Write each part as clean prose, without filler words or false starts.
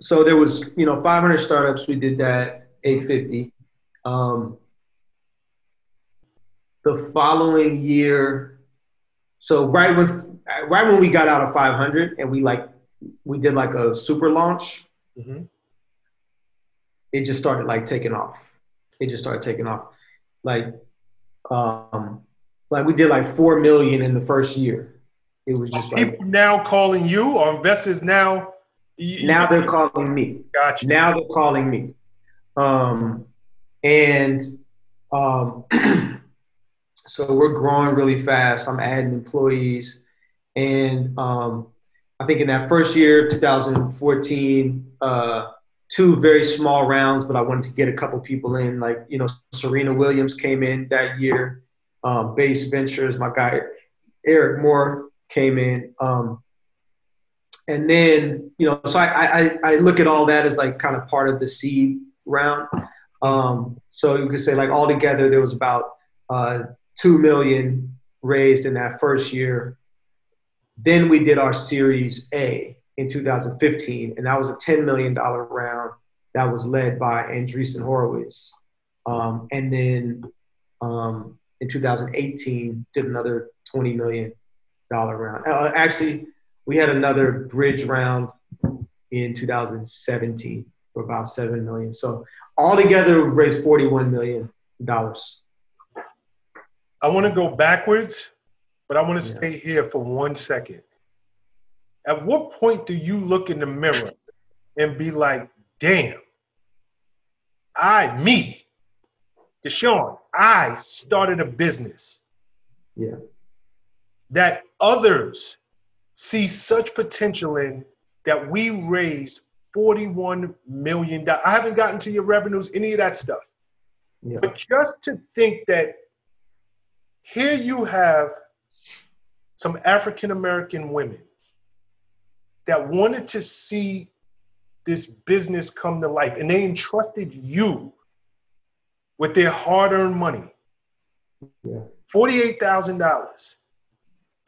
So there was, 500 startups. We did that, 850. The following year, so right when we got out of 500 and we did a super launch, mm-hmm. It just started taking off. We did 4 million in the first year. It was just people now calling you, or investors now. Now they're calling me. Gotcha. Now they're calling me. So we're growing really fast. I'm adding employees. And I think in that first year, 2014, two very small rounds, but I wanted to get a couple people in. Serena Williams came in that year. Base Ventures, my guy, Eric Moore came in. And then, so I look at all that as kind of part of the seed round. So you could say all together, there was about 2 million raised in that first year. Then we did our Series A in 2015, and that was a $10 million round that was led by Andreessen Horowitz. And then in 2018, did another $20 million round. Actually, we had another bridge round in 2017 for about $7 million. So altogether, we raised $41 million. I want to go backwards, but I want to stay here for 1 second. At what point do you look in the mirror and be like, damn, Diishan, I started a business that others see such potential in that we raised $41 million. I haven't gotten to your revenues, any of that stuff. Yeah. But just to think that here you have some African-American women that wanted to see this business come to life, and they entrusted you with their hard-earned money, $48,000,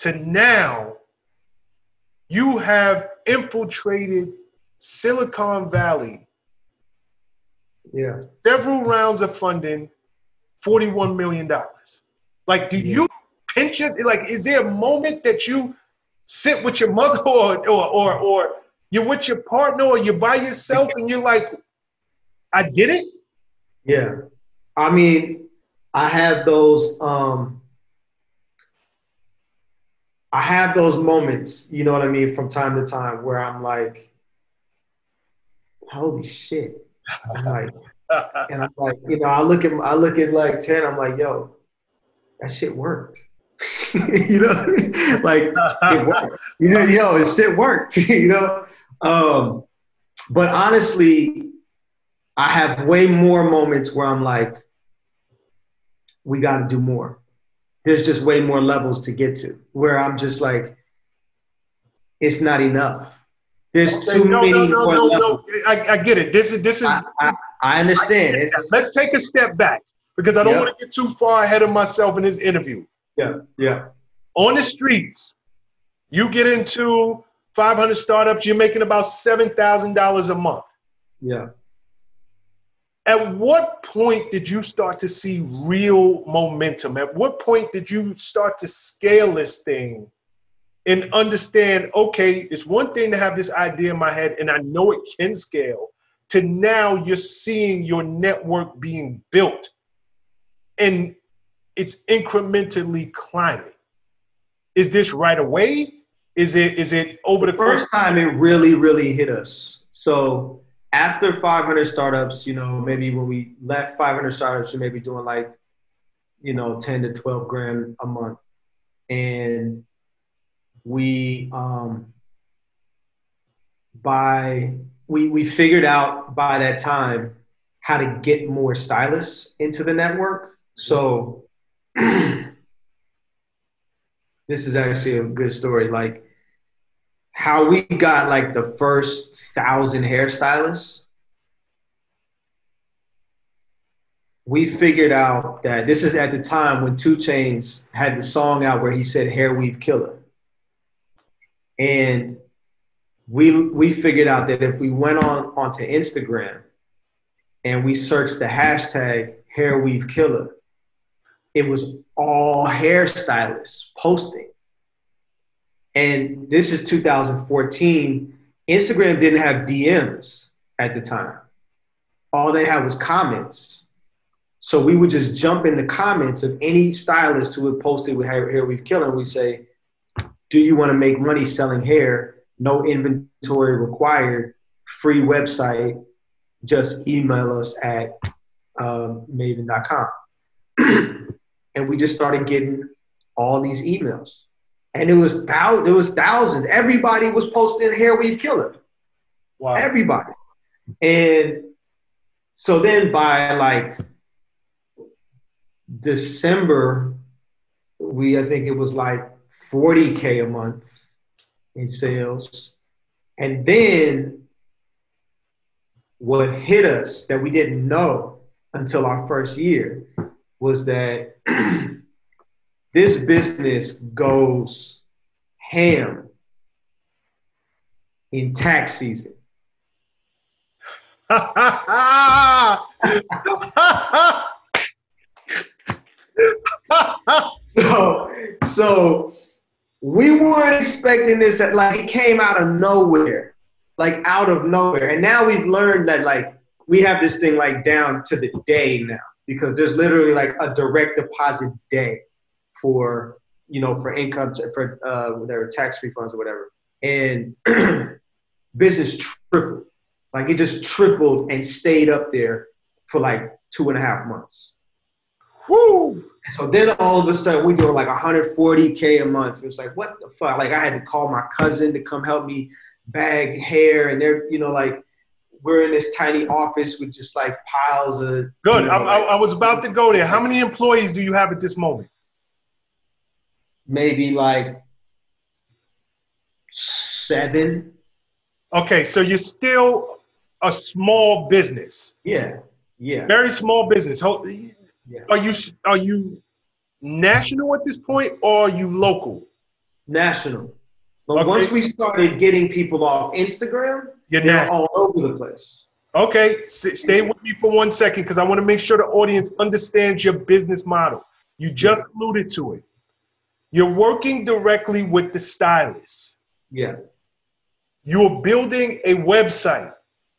to now you have infiltrated Silicon Valley, several rounds of funding, $41 million. Do you pinch it? Is there a moment that you sit with your mother or you're with your partner or you're by yourself and you're like, I did it? Yeah. I mean, I have those moments, you know what I mean, from time to time where I'm like, holy shit. And I'm like, I look at Ted, I'm like, yo, that shit worked. You know what I mean? It worked. Yo, shit worked, But honestly, I have way more moments where I'm like, we got to do more. There's just way more levels to get to where I'm just like, it's not enough. There's too many more levels. I get it. This is. I understand. Let's take a step back because I don't want to get too far ahead of myself in this interview. Yeah. On the streets, you get into 500 startups, you're making about $7,000 a month. Yeah. At what point did you start to see real momentum? At what point did you start to scale this thing and understand, okay, it's one thing to have this idea in my head and I know it can scale, to now you're seeing your network being built and it's incrementally climbing. Is this right away? Is it over the first time it really, really hit us? So after 500 startups, maybe when we left 500 startups, we may be doing 10 to 12 grand a month. And we, we figured out by that time how to get more stylists into the network. So this is actually a good story. How we got the first 1,000 hairstylists, we figured out that this is at the time when 2 Chainz had the song out where he said hair weave killer. And we figured out that if we went onto Instagram and we searched the hashtag #HairWeaveKiller, it was all hairstylists posting. And this is 2014. Instagram didn't have DMs at the time. All they had was comments. So we would just jump in the comments of any stylist who had posted with #HairWeaveKiller, and we'd say, do you want to make money selling hair? No inventory required, free website, just email us at maven.com. And we just started getting all these emails. And it was thousands. Everybody was posting Hair Weave Killer. Wow. Everybody. And so then by like December, I think it was like 40K a month in sales. And then what hit us that we didn't know until our first year was that this business goes ham in tax season. So we weren't expecting this. Like, it came out of nowhere, And now we've learned that, like, we have this thing, like, down to the day now, because there's literally, like, a direct deposit day for, you know, for income, for whatever, tax refunds or whatever. And business tripled. Like, it just tripled and stayed up there for like 2.5 months. Whoo! So then all of a sudden we doing like 140K a month. It was like, what the fuck? Like, I had to call my cousin to come help me bag hair, and they're, you know, like, we're in this tiny office with just like piles of. Good. You know, I was about to go there. How many employees do you have at this moment? Maybe like 7. Okay, so you're still a small business. Yeah, yeah. Very small business. Yeah. Are you national at this point, or are you local? National. But okay. Once we started getting people off Instagram, they're all over the place. Okay, stay with me for 1 second, because I want to make sure the audience understands your business model. You just alluded to it. You're working directly with the stylist. Yeah. You're building a website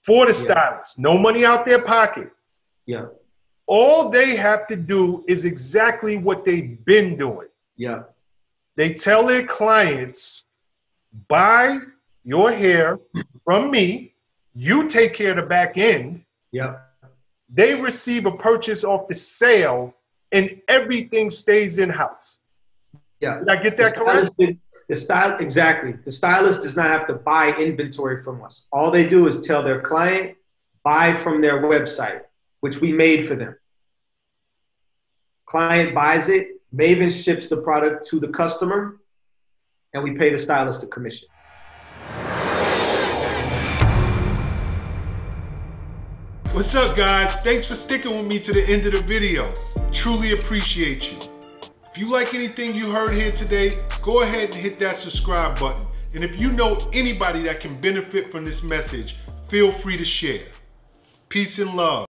for the stylist. No money out their pocket. Yeah. All they have to do is exactly what they've been doing. Yeah. They tell their clients, buy your hair from me. You take care of the back end. Yeah. They receive a purchase off the sale, and everything stays in-house. Yeah. Did I get that correct? Exactly. The stylist does not have to buy inventory from us. All they do is tell their client, buy from their website, which we made for them. Client buys it, Maven ships the product to the customer, and we pay the stylist a commission. What's up, guys? Thanks for sticking with me to the end of the video. Truly appreciate you. If you like anything you heard here today, go ahead and hit that subscribe button. And if you know anybody that can benefit from this message, feel free to share. Peace and love.